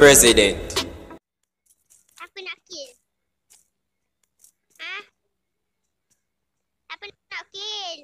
president. Apa nak kill? Ha? Apa nak kill?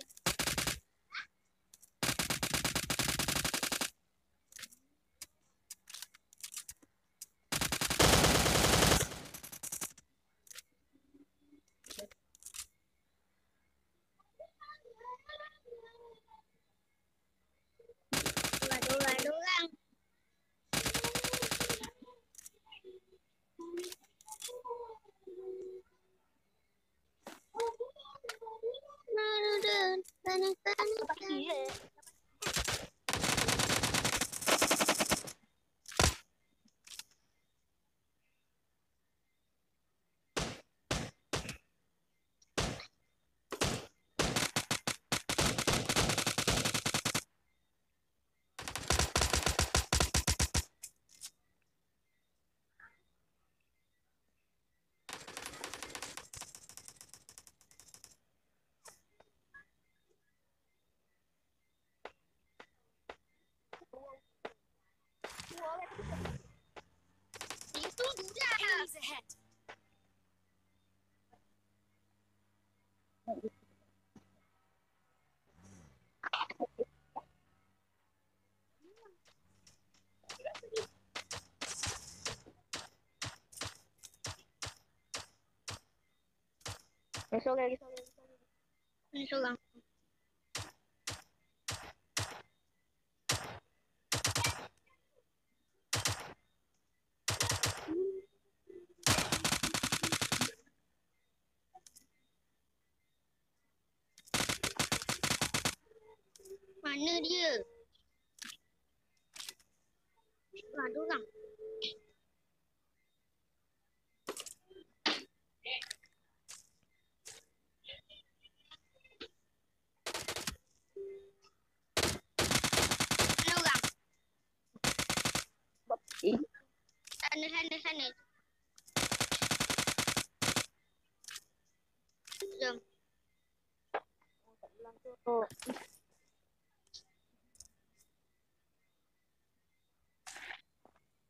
Eso mana dia? Ada orang. Ada orang. Sana. Jom. Tak bilang tu.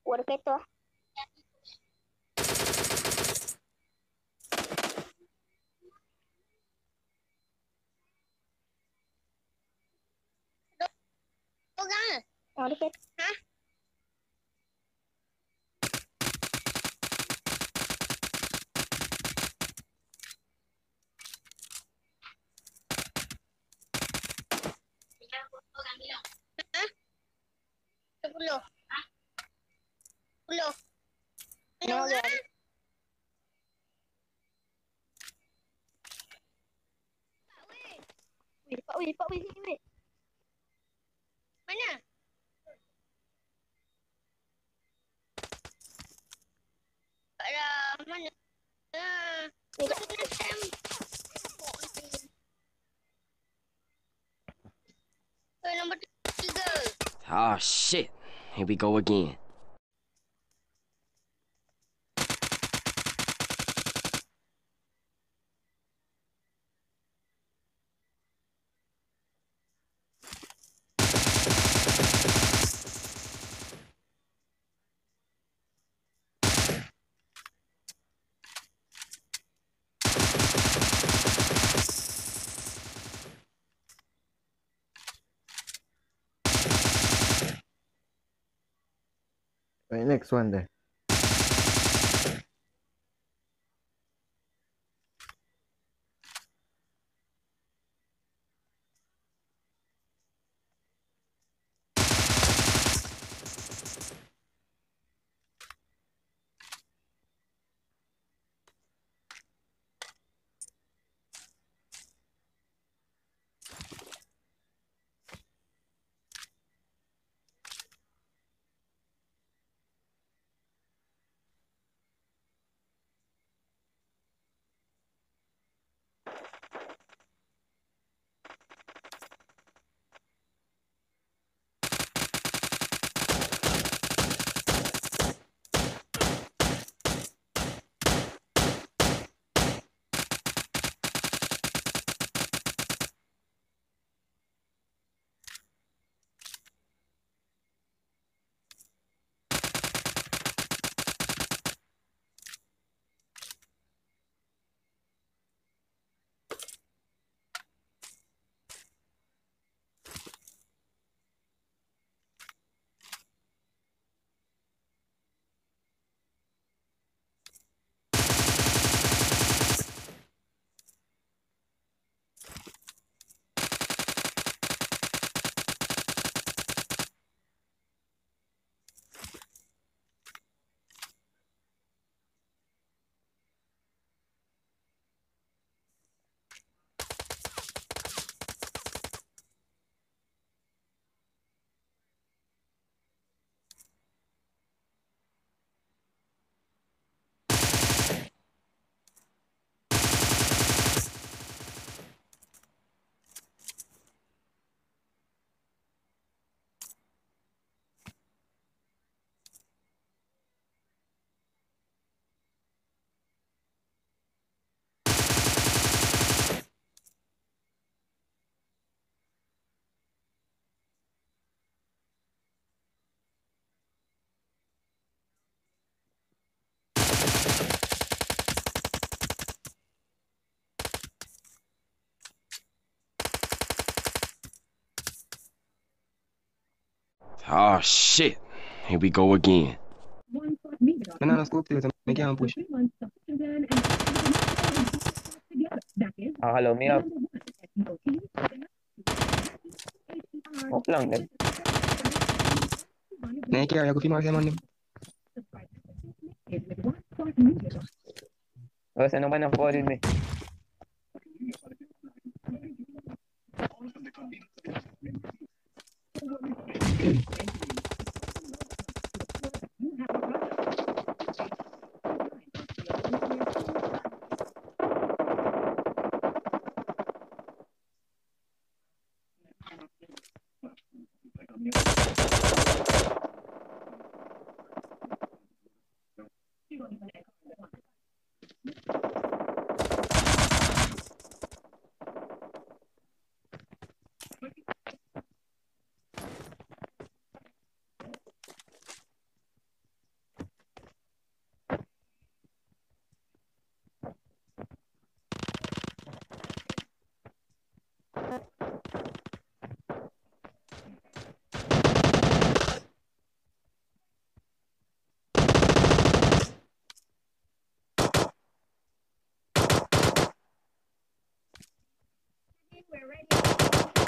Perfecto. Loh. No, ya. Pak weh sini weh. Mana? Mana? Nombor 3. Oh shit. Here we go again. Right, next one there. Oh shit. Here we go again. Hello, me up. Você não vai na fora me.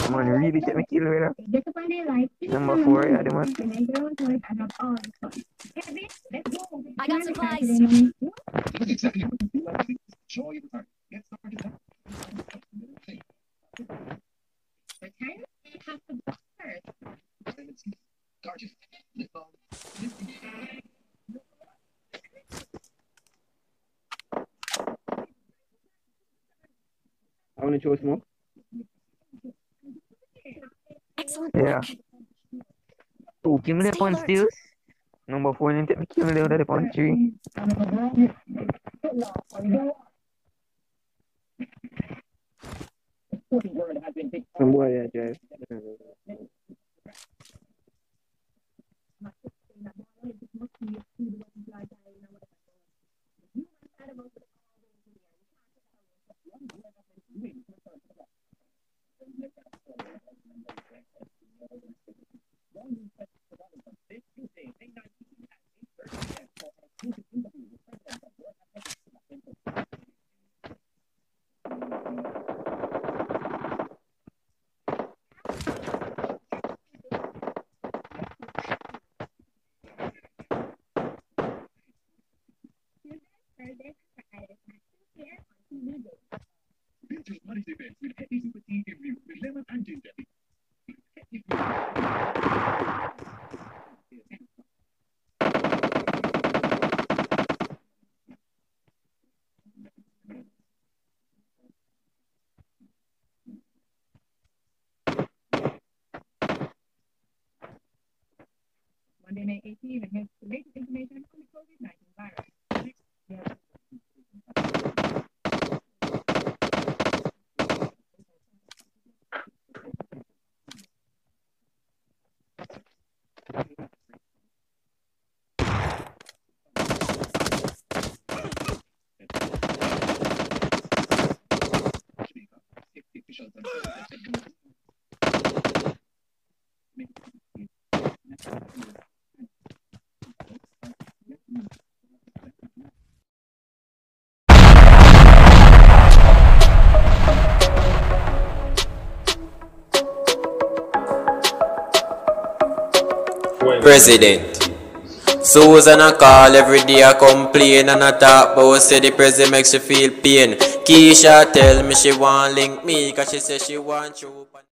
Come on, really get me kill right now. Number 4, the other one. I got supplies. Exactly. Show you the get started. But can you have the first? Guard you. I want to choose more. Yeah. Oh, give me the pawn steals. Number 4, and take me kill the other pawn 3. Somebody, yeah, May 18 and has the latest information on the COVID-19 virus. President. Susan a call every day, I complain and I talk, but I say the president makes you feel pain. Keisha tell me she want link me, cause she say she want you.